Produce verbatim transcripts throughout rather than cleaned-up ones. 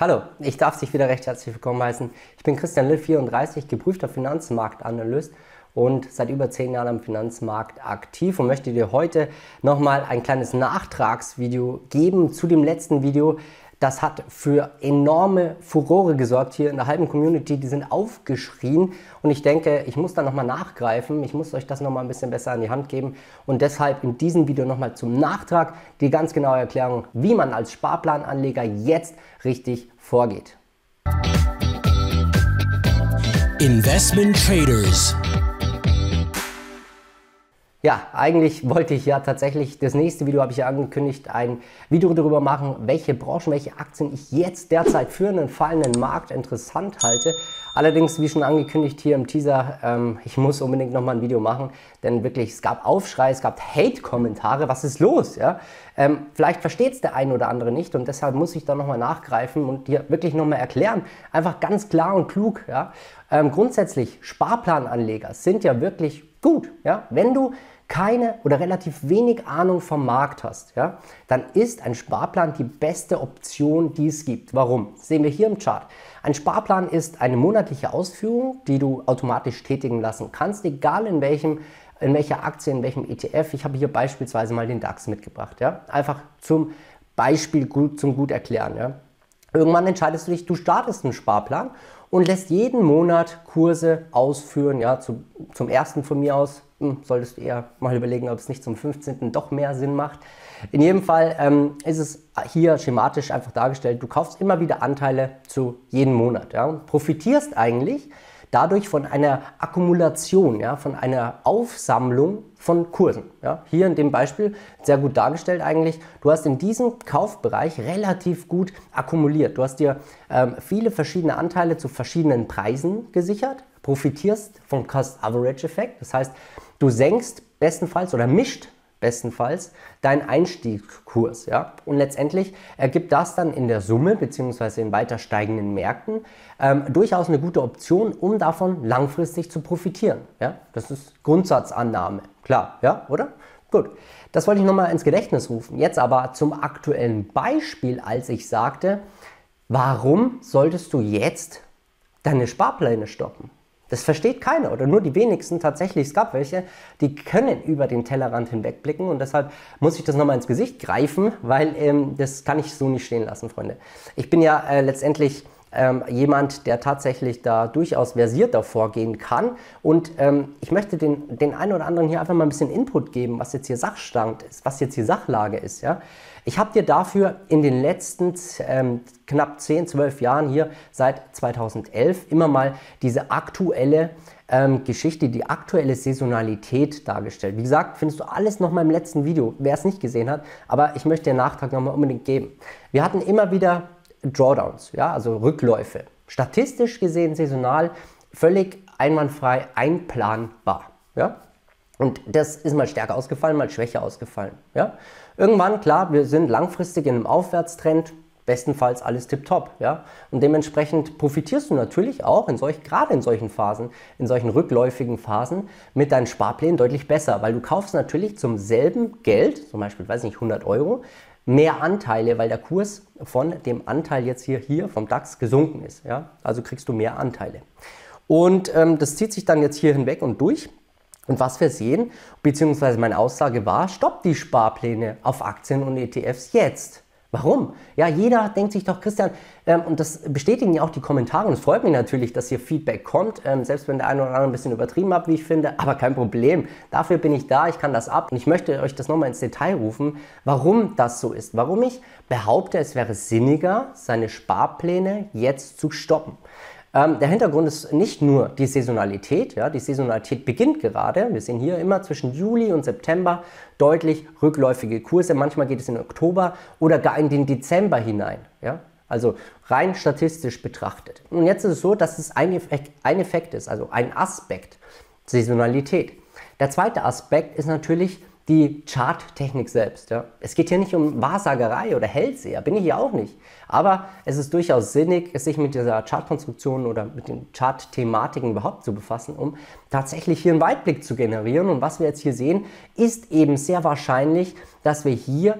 Hallo, ich darf dich wieder recht herzlich willkommen heißen. Ich bin Christian Lill, vierunddreißig, geprüfter Finanzmarktanalyst und seit über zehn Jahren am Finanzmarkt aktiv und möchte dir heute nochmal ein kleines Nachtragsvideo geben zu dem letzten Video. Das hat für enorme Furore gesorgt hier in der halben Community. Die sind aufgeschrien und ich denke, ich muss da nochmal nachgreifen. Ich muss euch das nochmal ein bisschen besser an die Hand geben und deshalb in diesem Video nochmal zum Nachtrag die ganz genaue Erklärung, wie man als Sparplananleger jetzt richtig vorgeht. Investment.Traders. Ja, eigentlich wollte ich ja tatsächlich, das nächste Video habe ich ja angekündigt, ein Video darüber machen, welche Branchen, welche Aktien ich jetzt derzeit für einen fallenden Markt interessant halte. Allerdings, wie schon angekündigt hier im Teaser, ähm, ich muss unbedingt nochmal ein Video machen, denn wirklich, es gab Aufschrei, es gab Hate-Kommentare, was ist los? Ja? Ähm, vielleicht versteht es der eine oder andere nicht und deshalb muss ich da nochmal nachgreifen und dir wirklich nochmal erklären, einfach ganz klar und klug. Ja? Ähm, grundsätzlich, Sparplananleger sind ja wirklich gut, ja? Wenn du keine oder relativ wenig Ahnung vom Markt hast, ja, dann ist ein Sparplan die beste Option, die es gibt. Warum? Das sehen wir hier im Chart. Ein Sparplan ist eine monatliche Ausführung, die du automatisch tätigen lassen kannst, egal in welchem, in welcher Aktie, in welchem E T F. Ich habe hier beispielsweise mal den DAX mitgebracht, ja, einfach zum Beispiel gut, zum gut erklären, ja. Irgendwann entscheidest du dich, du startest einen Sparplan und lässt jeden Monat Kurse ausführen, ja, zu, zum ersten von mir aus. Solltest du eher mal überlegen, ob es nicht zum fünfzehnten doch mehr Sinn macht. In jedem Fall ähm, ist es hier schematisch einfach dargestellt, du kaufst immer wieder Anteile zu jedem Monat, ja, und profitierst eigentlich dadurch von einer Akkumulation, ja, von einer Aufsammlung von Kursen. Ja. Hier in dem Beispiel sehr gut dargestellt eigentlich, du hast in diesem Kaufbereich relativ gut akkumuliert. Du hast dir ähm, viele verschiedene Anteile zu verschiedenen Preisen gesichert, profitierst vom Cost-Average-Effekt, das heißt, du senkst bestenfalls oder mischt bestenfalls deinen Einstiegskurs, ja, und letztendlich ergibt das dann in der Summe bzw. in weiter steigenden Märkten ähm, durchaus eine gute Option, um davon langfristig zu profitieren, ja, das ist Grundsatzannahme, klar, ja, oder? Gut, das wollte ich nochmal ins Gedächtnis rufen, jetzt aber zum aktuellen Beispiel, als ich sagte, warum solltest du jetzt deine Sparpläne stoppen? Das versteht keiner oder nur die wenigsten tatsächlich. Es gab welche, die können über den Tellerrand hinwegblicken und deshalb muss ich das nochmal ins Gesicht greifen, weil ähm, das kann ich so nicht stehen lassen, Freunde. Ich bin ja äh, letztendlich ähm, jemand, der tatsächlich da durchaus versierter vorgehen kann und ähm, ich möchte den, den einen oder anderen hier einfach mal ein bisschen Input geben, was jetzt hier Sachstand ist, was jetzt hier Sachlage ist. Ja? Ich habe dir dafür in den letzten ähm, knapp zehn, zwölf Jahren hier seit zweitausendelf immer mal diese aktuelle ähm, Geschichte, die aktuelle Saisonalität dargestellt. Wie gesagt, findest du alles nochmal im letzten Video, wer es nicht gesehen hat, aber ich möchte den Nachtrag nochmal unbedingt geben. Wir hatten immer wieder Drawdowns, ja, also Rückläufe. Statistisch gesehen saisonal völlig einwandfrei einplanbar, ja. Und das ist mal stärker ausgefallen, mal schwächer ausgefallen, ja. Irgendwann, klar, wir sind langfristig in einem Aufwärtstrend, bestenfalls alles tipptopp, ja. Und dementsprechend profitierst du natürlich auch in solch, gerade in solchen Phasen, in solchen rückläufigen Phasen mit deinen Sparplänen deutlich besser, weil du kaufst natürlich zum selben Geld, zum Beispiel, weiß nicht, hundert Euro, mehr Anteile, weil der Kurs von dem Anteil jetzt hier, hier vom DAX gesunken ist, ja. Also kriegst du mehr Anteile. Und ähm, das zieht sich dann jetzt hier hinweg und durch. Und was wir sehen, beziehungsweise meine Aussage war, stoppt die Sparpläne auf Aktien und E T Fs jetzt. Warum? Ja, jeder denkt sich doch, Christian, ähm, und das bestätigen ja auch die Kommentare und es freut mich natürlich, dass hier Feedback kommt, ähm, selbst wenn der eine oder andere ein bisschen übertrieben hat, wie ich finde, aber kein Problem, dafür bin ich da, ich kann das ab und ich möchte euch das nochmal ins Detail rufen, warum das so ist, warum ich behaupte, es wäre sinniger, seine Sparpläne jetzt zu stoppen. Ähm, der Hintergrund ist nicht nur die Saisonalität, ja, die Saisonalität beginnt gerade, wir sehen hier immer zwischen Juli und September deutlich rückläufige Kurse, manchmal geht es in den Oktober oder gar in den Dezember hinein, ja, also rein statistisch betrachtet. Und jetzt ist es so, dass es ein Effekt, ein Effekt ist, also ein Aspekt, Saisonalität. Der zweite Aspekt ist natürlich die Charttechnik selbst. Ja. Es geht hier nicht um Wahrsagerei oder Hellseher, bin ich hier auch nicht. Aber es ist durchaus sinnig, sich mit dieser Chartkonstruktion oder mit den Chart-Thematiken überhaupt zu befassen, um tatsächlich hier einen Weitblick zu generieren. Und was wir jetzt hier sehen, ist eben sehr wahrscheinlich, dass wir hier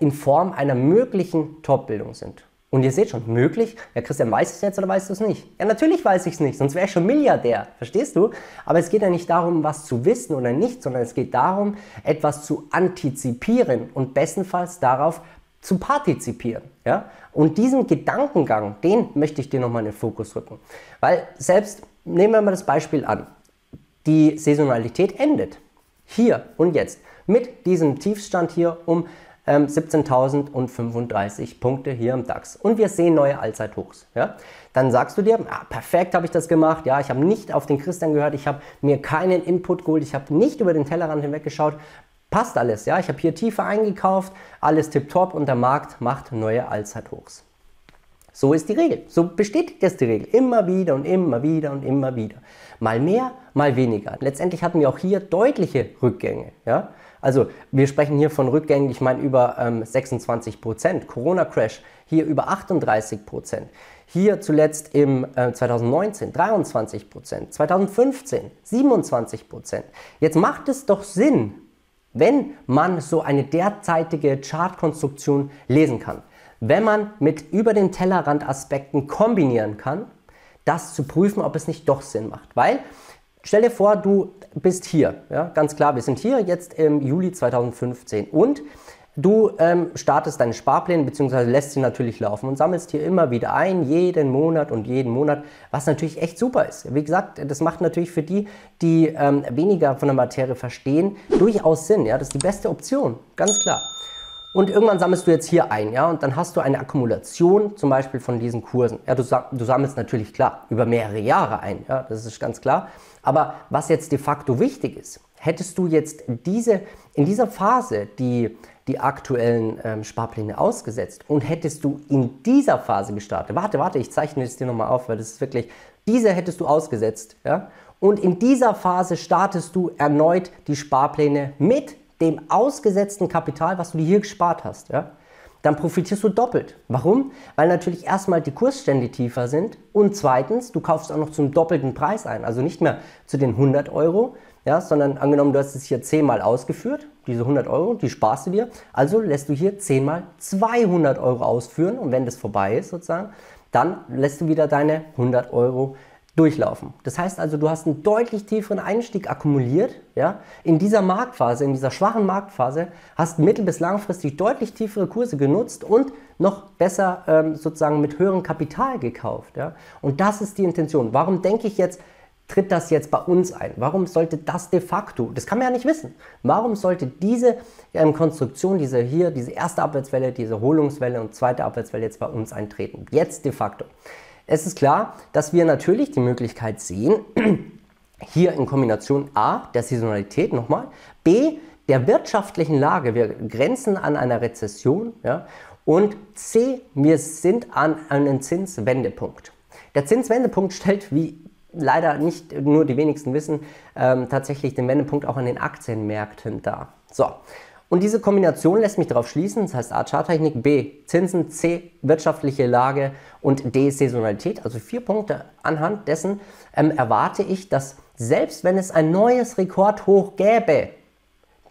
in Form einer möglichen Top-Bildung sind. Und ihr seht schon, möglich, ja Christian, weißt du es jetzt oder weißt du es nicht? Ja, natürlich weiß ich es nicht, sonst wäre ich schon Milliardär, verstehst du? Aber es geht ja nicht darum, was zu wissen oder nicht, sondern es geht darum, etwas zu antizipieren und bestenfalls darauf zu partizipieren. Ja? Und diesen Gedankengang, den möchte ich dir nochmal in den Fokus rücken. Weil selbst, nehmen wir mal das Beispiel an, die Saisonalität endet hier und jetzt mit diesem Tiefstand hier um siebzehntausend fünfunddreißig Punkte hier im DAX und wir sehen neue Allzeithochs. Ja? Dann sagst du dir, ah, perfekt habe ich das gemacht, ja, ich habe nicht auf den Christian gehört, ich habe mir keinen Input geholt, ich habe nicht über den Tellerrand hinweggeschaut, passt alles, ja, ich habe hier tiefer eingekauft, alles tipptopp und der Markt macht neue Allzeithochs. So ist die Regel, so bestätigt das die Regel, immer wieder und immer wieder und immer wieder. Mal mehr, mal weniger. Letztendlich hatten wir auch hier deutliche Rückgänge, ja. Also wir sprechen hier von Rückgängen, ich meine über ähm, sechsundzwanzig Prozent, Corona-Crash, hier über achtunddreißig Prozent, hier zuletzt im äh, zweitausendneunzehn dreiundzwanzig Prozent, zweitausendfünfzehn siebenundzwanzig Prozent. Jetzt macht es doch Sinn, wenn man so eine derzeitige Chartkonstruktion lesen kann, wenn man mit über den Tellerrand Aspekten kombinieren kann, das zu prüfen, ob es nicht doch Sinn macht, weil... Stell dir vor, du bist hier, ja, ganz klar, wir sind hier jetzt im Juli zweitausendfünfzehn und du ähm, startest deine Sparpläne bzw. lässt sie natürlich laufen und sammelst hier immer wieder ein, jeden Monat und jeden Monat, was natürlich echt super ist. Wie gesagt, das macht natürlich für die, die ähm, weniger von der Materie verstehen, durchaus Sinn, ja, das ist die beste Option, ganz klar. Und irgendwann sammelst du jetzt hier ein, ja, und dann hast du eine Akkumulation zum Beispiel von diesen Kursen. Ja, du, du sammelst natürlich, klar, über mehrere Jahre ein, ja, das ist ganz klar. Aber was jetzt de facto wichtig ist, hättest du jetzt diese, in dieser Phase die, die aktuellen ähm, Sparpläne ausgesetzt und hättest du in dieser Phase gestartet, warte, warte, ich zeichne es dir nochmal auf, weil das ist wirklich, diese hättest du ausgesetzt, ja, und in dieser Phase startest du erneut die Sparpläne mit dem ausgesetzten Kapital, was du dir hier gespart hast, ja, dann profitierst du doppelt. Warum? Weil natürlich erstmal die Kursstände tiefer sind und zweitens, du kaufst auch noch zum doppelten Preis ein, also nicht mehr zu den hundert Euro, ja, sondern angenommen, du hast es hier zehnmal ausgeführt, diese hundert Euro, die sparst du dir, also lässt du hier zehnmal zweihundert Euro ausführen und wenn das vorbei ist sozusagen, dann lässt du wieder deine hundert Euro durchlaufen. Das heißt also, du hast einen deutlich tieferen Einstieg akkumuliert, ja, in dieser Marktphase, in dieser schwachen Marktphase, hast mittel- bis langfristig deutlich tiefere Kurse genutzt und noch besser ähm, sozusagen mit höherem Kapital gekauft, ja, und das ist die Intention. Warum denke ich jetzt, tritt das jetzt bei uns ein? Warum sollte das de facto, das kann man ja nicht wissen, warum sollte diese ähm, Konstruktion, diese hier, diese erste Abwärtswelle, diese Erholungswelle und zweite Abwärtswelle jetzt bei uns eintreten? Jetzt de facto. Es ist klar, dass wir natürlich die Möglichkeit sehen, hier in Kombination A, der Saisonalität nochmal, B, der wirtschaftlichen Lage, wir grenzen an einer Rezession, ja, und C, wir sind an einem Zinswendepunkt. Der Zinswendepunkt stellt, wie leider nicht nur die wenigsten wissen, ähm, tatsächlich den Wendepunkt auch an den Aktienmärkten dar. So. Und diese Kombination lässt mich darauf schließen, das heißt A, Charttechnik, B, Zinsen, C, wirtschaftliche Lage und D, Saisonalität, also vier Punkte. Anhand dessen ähm, erwarte ich, dass selbst wenn es ein neues Rekordhoch gäbe,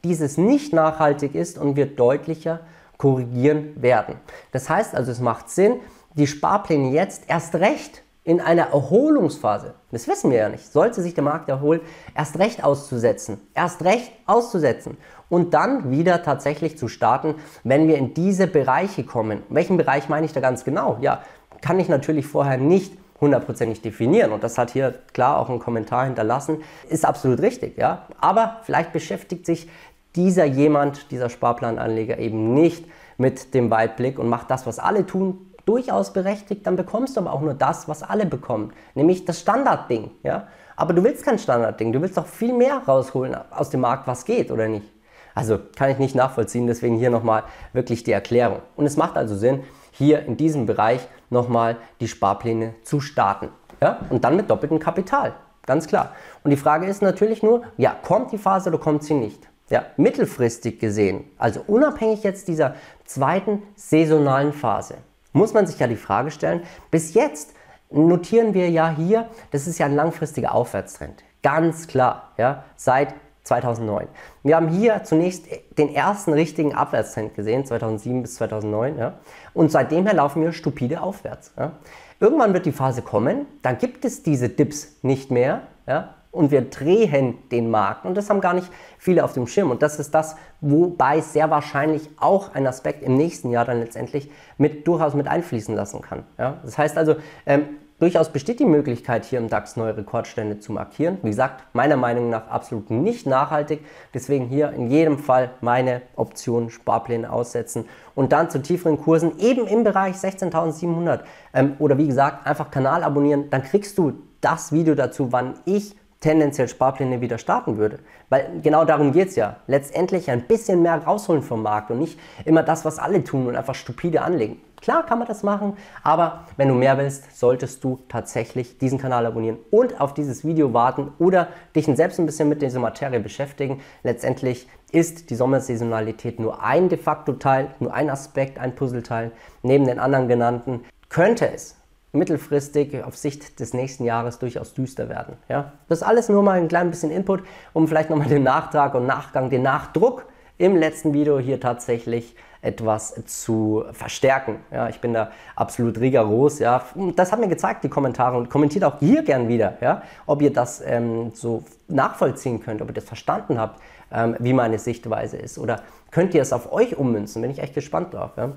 dieses nicht nachhaltig ist und wir deutlicher korrigieren werden. Das heißt also, es macht Sinn, die Sparpläne jetzt erst recht in einer Erholungsphase, das wissen wir ja nicht, sollte sich der Markt erholen, erst recht auszusetzen, erst recht auszusetzen und dann wieder tatsächlich zu starten, wenn wir in diese Bereiche kommen. Welchen Bereich meine ich da ganz genau? Ja, kann ich natürlich vorher nicht hundertprozentig definieren und das hat hier klar auch einen Kommentar hinterlassen, ist absolut richtig, ja, aber vielleicht beschäftigt sich dieser jemand, dieser Sparplananleger eben nicht mit dem Weitblick und macht das, was alle tun, durchaus berechtigt, dann bekommst du aber auch nur das, was alle bekommen, nämlich das Standardding, ja? Aber du willst kein Standardding, du willst doch viel mehr rausholen aus dem Markt, was geht, oder nicht? Also kann ich nicht nachvollziehen, deswegen hier nochmal wirklich die Erklärung. Und es macht also Sinn, hier in diesem Bereich nochmal die Sparpläne zu starten, ja? Und dann mit doppeltem Kapital, ganz klar. Und die Frage ist natürlich nur, ja, kommt die Phase oder kommt sie nicht? Ja, mittelfristig gesehen, also unabhängig jetzt dieser zweiten saisonalen Phase, muss man sich ja die Frage stellen, bis jetzt notieren wir ja hier, das ist ja ein langfristiger Aufwärtstrend, ganz klar, ja, seit zweitausendneun. Wir haben hier zunächst den ersten richtigen Abwärtstrend gesehen, zweitausendsieben bis zweitausendneun. Ja? Und seitdem her laufen wir stupide aufwärts. Ja? Irgendwann wird die Phase kommen, dann gibt es diese Dips nicht mehr. Ja? Und wir drehen den Markt. Und das haben gar nicht viele auf dem Schirm. Und das ist das, wobei sehr wahrscheinlich auch ein Aspekt im nächsten Jahr dann letztendlich mit, durchaus mit einfließen lassen kann. Ja? Das heißt also, ähm, durchaus besteht die Möglichkeit, hier im DAX neue Rekordstände zu markieren. Wie gesagt, meiner Meinung nach absolut nicht nachhaltig. Deswegen hier in jedem Fall meine Optionen, Sparpläne aussetzen und dann zu tieferen Kursen eben im Bereich sechzehntausendsiebenhundert ähm, oder wie gesagt, einfach Kanal abonnieren. Dann kriegst du das Video dazu, wann ich tendenziell Sparpläne wieder starten würde. Weil genau darum geht es ja. Letztendlich ein bisschen mehr rausholen vom Markt und nicht immer das, was alle tun und einfach stupide anlegen. Klar kann man das machen, aber wenn du mehr willst, solltest du tatsächlich diesen Kanal abonnieren und auf dieses Video warten oder dich selbst ein bisschen mit dieser Materie beschäftigen. Letztendlich ist die Sommersaisonalität nur ein de facto Teil, nur ein Aspekt, ein Puzzleteil. Neben den anderen genannten könnte es mittelfristig auf Sicht des nächsten Jahres durchaus düster werden. Ja? Das ist alles nur mal ein klein bisschen Input, um vielleicht nochmal den Nachtrag und Nachgang, den Nachdruck im letzten Video hier tatsächlich etwas zu verstärken. Ja, ich bin da absolut rigoros. Ja. Das hat mir gezeigt, die Kommentare, und kommentiert auch hier gern wieder, ja, ob ihr das ähm, so nachvollziehen könnt, ob ihr das verstanden habt, ähm, wie meine Sichtweise ist, oder könnt ihr es auf euch ummünzen, bin ich echt gespannt drauf. Ja.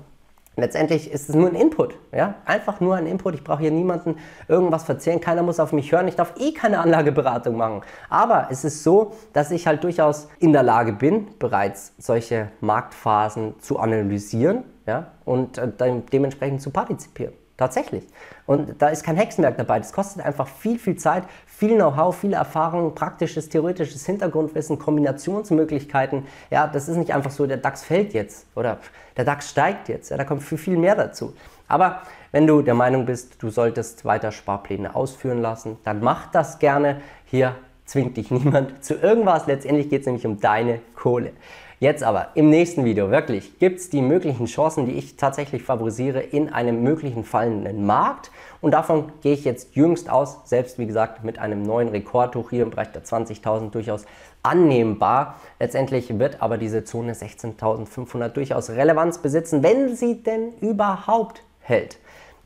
Letztendlich ist es nur ein Input, ja? Einfach nur ein Input. Ich brauche hier niemanden irgendwas verzählen, keiner muss auf mich hören, ich darf eh keine Anlageberatung machen. Aber es ist so, dass ich halt durchaus in der Lage bin, bereits solche Marktphasen zu analysieren, ja? Und äh, de dementsprechend zu partizipieren. Tatsächlich. Und da ist kein Hexenwerk dabei. Das kostet einfach viel, viel Zeit, viel Know-how, viel Erfahrung, praktisches, theoretisches Hintergrundwissen, Kombinationsmöglichkeiten. Ja, das ist nicht einfach so, der DAX fällt jetzt oder der DAX steigt jetzt. Ja, da kommt viel, viel mehr dazu. Aber wenn du der Meinung bist, du solltest weiter Sparpläne ausführen lassen, dann mach das gerne. Hier zwingt dich niemand zu irgendwas. Letztendlich geht es nämlich um deine Kohle. Jetzt aber im nächsten Video, wirklich, gibt es die möglichen Chancen, die ich tatsächlich favorisiere in einem möglichen fallenden Markt. Und davon gehe ich jetzt jüngst aus, selbst wie gesagt mit einem neuen Rekordhoch hier im Bereich der zwanzigtausend durchaus annehmbar. Letztendlich wird aber diese Zone sechzehntausendfünfhundert durchaus Relevanz besitzen, wenn sie denn überhaupt hält.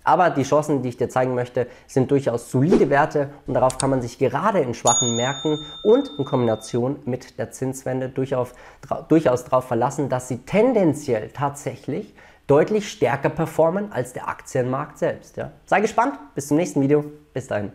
Aber die Chancen, die ich dir zeigen möchte, sind durchaus solide Werte und darauf kann man sich gerade in schwachen Märkten und in Kombination mit der Zinswende durchaus darauf verlassen, dass sie tendenziell tatsächlich deutlich stärker performen als der Aktienmarkt selbst. Ja? Sei gespannt, bis zum nächsten Video. Bis dahin.